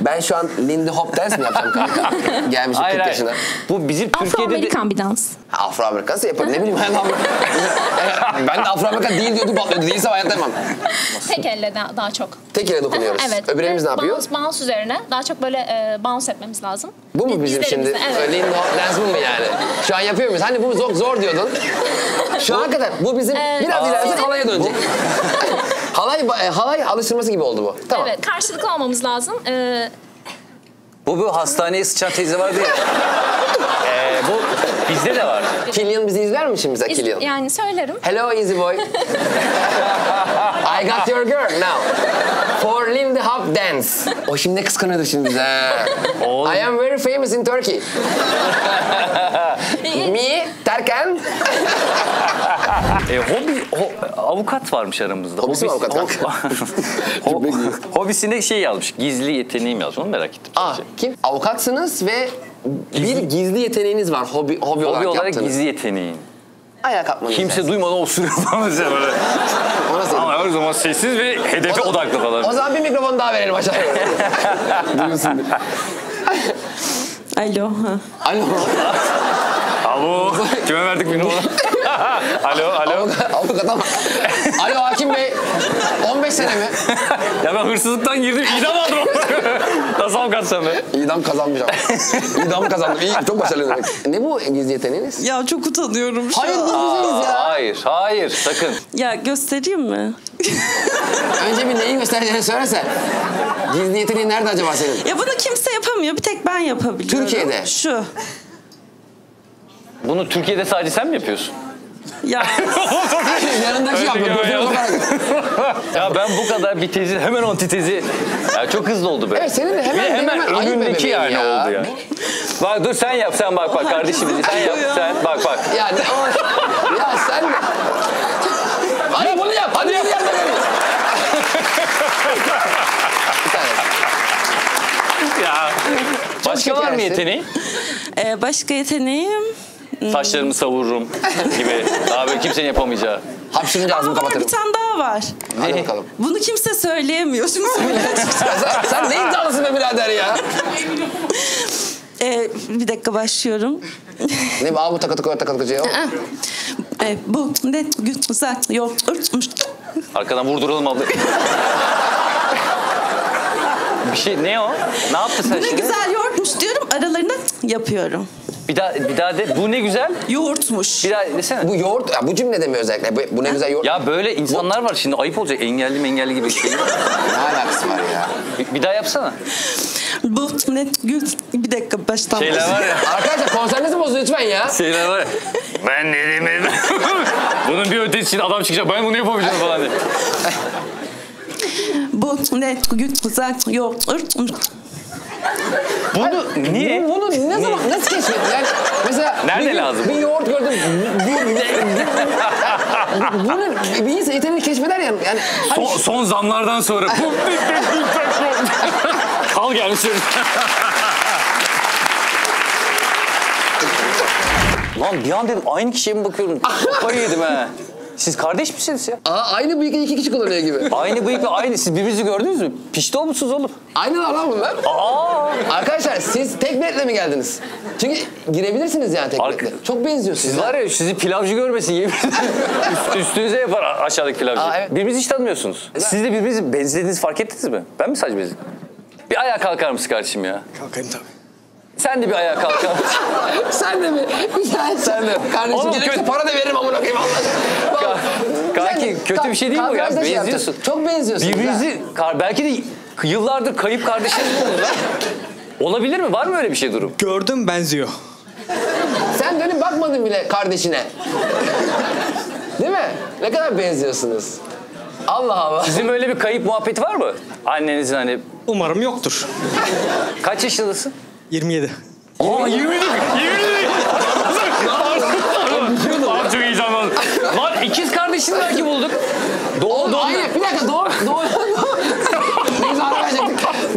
Ben şu an Lindy Hop dans mı yapacağım kanka? Gelmişim 40 yaşına. Bu bizim Afro-Amerikan bir dans. Afro-Amerikan'sı yapalım. Ne bileyim ben de Afro-Amerikan değil diyordu. Değilse hayatta yapmam. Tek elle daha çok. Tek elle dokunuyoruz. Evet. Öbürlerimiz ne yapıyor? Bounce üzerine. Daha çok böyle bounce etmemiz lazım. Bu mu bizim şimdi? Evet. Lindy Hop dans bu mu yani? Şu an yapıyor muyuz? Hani bu zor diyordun. Şu an kadar. Bu bizim biraz ileride halaya dönecek. Halay alıştırması gibi oldu bu. Tamam. Evet, karşılıklı olmamız lazım. Bu hastaneye sıçan teyze vardı ya. Bu bizde de var. Killian bizi izler mi şimdi bize Killian? Yani söylerim. Hello easy boy. I got your girl now. For Lindy Hop dance. O şimdi kıskanıyordu şimdi bize. I am very famous in Turkey. Me, Terkan. Avukat varmış aramızda. Hobisi mi avukat kanka? Hobisinde şey yazmış, gizli yeteneğim yazmış, onu merak ettim. Aa, kim? Avukatsınız ve bir gizli yeteneğiniz var, hobi olarak yaptığınız. Hobi olarak gizli yeteneğin. Ayağa kalkmanız. Kimse duymadan osuruyor falan bize böyle. Ama her zaman sessiz ve hedefe odaklı falan. O zaman bir mikrofon daha verelim aşağıya. Duyuyorsun. Alo. Alo. Alo. Kime verdik mikrofonu? Alo, alo. Avukata bak. Alo Hakim Bey. 15 sene mi? Ya ben hırsızlıktan girdim, idam aldım. Nasıl avukatsan be? İdam kazanmayacağım. İdam kazandım. İyi, çok başarılı demek. Ne bu gizli yeteneğiniz? Ya çok utanıyorum. Hayır, gizliyiz ya. Hayır, hayır, sakın. Ya göstereyim mi? Önce bir neyi göstereceğini söylesen. Gizli yeteneğin nerede acaba senin? Ya bunu kimse yapamıyor, bir tek ben yapabiliyorum. Türkiye'de? Şu. Bunu Türkiye'de sadece sen mi yapıyorsun? Ya. Yanındaki yapıyor. Ya ben bu kadar bir tezi, hemen antitezi. Ya çok hızlı oldu böyle. Evet, senin de hemen önündeki yani ya. Oldu ya. Bak dur sen yap, sen bak bak kardeşim. Sen yap, sen bak bak. Ya, ya sen... Hadi bunu yap, hadi yap. Ya. Başka var mı yeteneğin? Başka yeteneğim... Saçlarımı savururum gibi. Daha böyle kimsenin yapamayacağı. Hapşırınca ağzımı kapatırım. Bir tane daha var. Hadi bakalım. Bunu kimse söyleyemiyor. Şunu söyle. Sen ne iddialısın be birader ya? Bir dakika başlıyorum. Ne bu? Aa bu takı yok. Bu ne güzel yok. Arkadan vurduralım abla. Bir şey ne o? Ne yaptı sen şimdi? Ne güzel yoğurtmuş diyorum aralarına yapıyorum. Bir daha de bu ne güzel yoğurtmuş. Bir daha desene. Bu yoğurt ya bu cümle demiyor özellikle. Bu ne güzel yoğurt. Ya böyle insanlar var şimdi ayıp olacak engelli gibi şey. Ne alakası var ya? Bir daha yapsana. Bu ne bir dakika baştan. Şeyler var ya. Arkadaşlar konserinizi bozuyor lütfen ya. Şeyler var. Ben dedim. Bunun bir ötesi için adam çıkacak. Ben bunu yapamayacağım falan diye. Bu ne güzel yoğurt. Bunu hayır, niye? Bunu ne zaman nasıl keşfettin? Yani mesela nerede lazım? Bir yoğurt gördüm. Bunu bir insan yeteneği keşfeder ya. Yani son zamlardan sonra. Kal gelmişsin. Lan bir an dedim aynı kişiye mi bakıyorum? Kafayı yedim ha. Siz kardeş misiniz ya? Aa, aynı bıyıkla iki kişi kullanıyor gibi. Aynı bıyıkla aynı. Siz birbirinizi gördünüz mü? Pişti olmuşsunuz oğlum. Aynı var lan bunlar. Aa. Arkadaşlar siz tek biletle mi geldiniz? Çünkü girebilirsiniz yani tek biletle. Çok benziyorsunuz. Siz var ya sizi pilavcı görmesin yemin üstünüze yapar aşağıdaki pilavcı. Aa, evet. Birbirinizi hiç tanımıyorsunuz. Siz de birbirinizi benzediğinizi fark ettiniz mi? Ben mi sadece benzedim? Bir ayağa kalkar mısın kardeşim ya? Kalkayım tabii. Sen de bir ayağa kalk. Sen de mi? Güzel. Sen de. Kardeşim gerekirse para da veririm amına koyayım Allah. Kanki kötü bir şey değil bu ya. Benziyorsun. Çok benziyorsun. Birbirinizi belki de yıllardır kayıp kardeşleriniz oldu lan. Olabilir mi? Var mı öyle bir şey durum? Gördüm benziyor. Sen dönüp bakmadın bile kardeşine. Değil mi? Ne kadar benziyorsunuz. Allah Allah. Sizin böyle bir kayıp muhabbeti var mı? Annenizin hani... Umarım yoktur. Kaç yaşındasın? 27. Aa 27.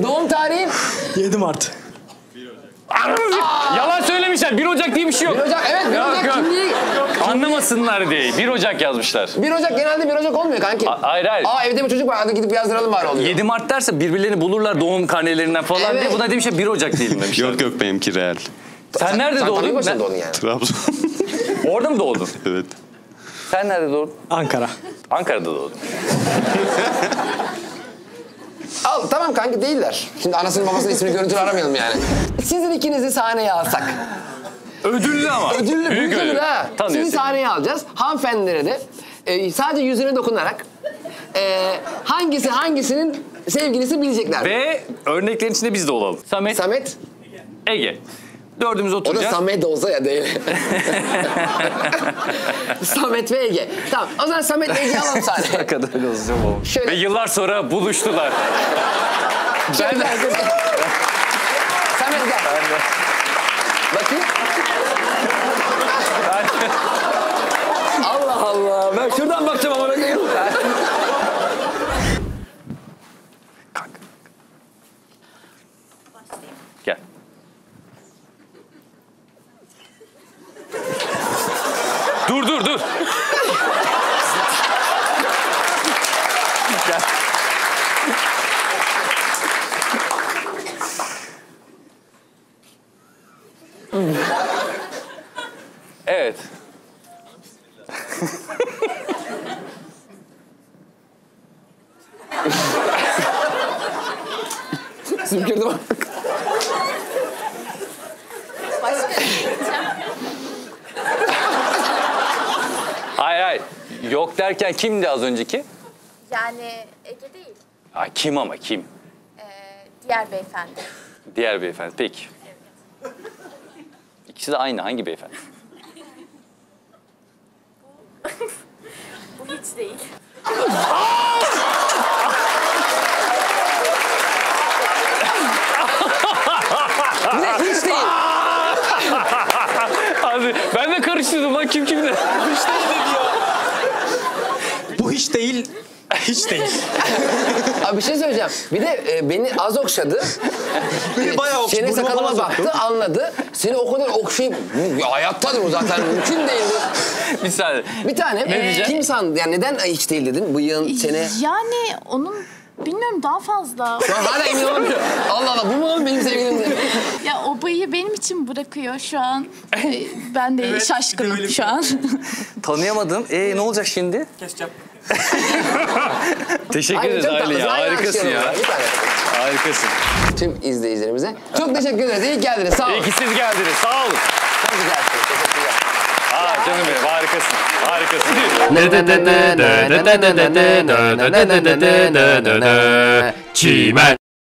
Doğum tarihim? 7 Mart. 1 Ocak. Yalan söylemişler. 1 Ocak diye bir şey yok. 1 Ocak evet 1 Ocak kimliği... Anlamasınlar diye 1 Ocak yazmışlar. 1 Ocak genelde 1 Ocak olmuyor kanki. Hayır hayır. Aa evde bir çocuk var hadi gidip yazdıralım bari oluyor. 7 Mart derse birbirlerini bulurlar doğum karnelerinden falan evet. Diye. Buna demişler 1 Ocak değilim demişler. Yok yok benimki real. Sen nerede doğdun? Sen başında doğdun yani. Trabzon. Orada mı doğdun? Evet. Sen nerede doğdun? Ankara. Ankara'da doğdun. Al tamam kanki değiller. Şimdi anasının babasının ismini görüntülü aramayalım yani. Sizin ikinizi sahneye alsak. Ödüllü ama. Ödüllü, büyük ödül ha. Sizi sahneye alacağız. Hanımefendilere de sadece yüzüne dokunarak hangisi hangisinin sevgilisi bilecekler. Ve örneklerin içinde biz de olalım. Samet. Samet. Ege. Dördümüz oturacağız. O da Samet olsa ya değil. Samet ve Ege. Tamam o zaman Samet ve Ege'yi alalım sahneye. Ne kadar olacağım oğlum. Şöyle... Ve yıllar sonra buluştular. Ben de... Samet gel. Bakayım. Allah Allah. Ben şuradan bakacağım ama bakayım. Kanka. Gel. Dur dur dur. Gel. Evet. Sümkürdü bak. Hayır hayır. Yok derken kimdi az önceki? Yani Ege değil. Aa, kim ama kim? Diğer beyefendi. Diğer beyefendi peki. Evet. İkisi de aynı hangi beyefendi? Bu hiç değil. Ne hiç değil? Abi ben de karıştırdım lan kim kimde? Hiç değil dedi ya. Bu hiç değil. Hiç değil. Abi bir şey söyleyeceğim. Bir de beni az okşadı. Beni bayağı okşadı. Senin sakalıma baktı, anladı. Seni o kadar okşayıp hayattadır o zaten mümkün değil. Bir saniye. Bir tane. Kim sandı? Yani neden hiç değil dedin? Bıyığın sene. Yani onun bilmiyorum daha fazla. Şu an hala emin olamıyorum. Allah Allah bu mu oğlum benim sevgilim? Ya o bıyığı benim için bırakıyor şu an. Ben de evet, şaşkınım şu an. Tanıyamadım. Ne olacak şimdi? Keseceğim. Teşekkür ederiz Ali ya. Harikasın ya. Harikasın. Tüm izleyicilerimize çok teşekkür ederiz. İyi geldiniz. Sağ olun. İyi ki siz geldiniz. Sağ olun. Çok güzelsiniz. Teşekkürler. Aa canım benim. Harikasın. Harikasın. Çimen.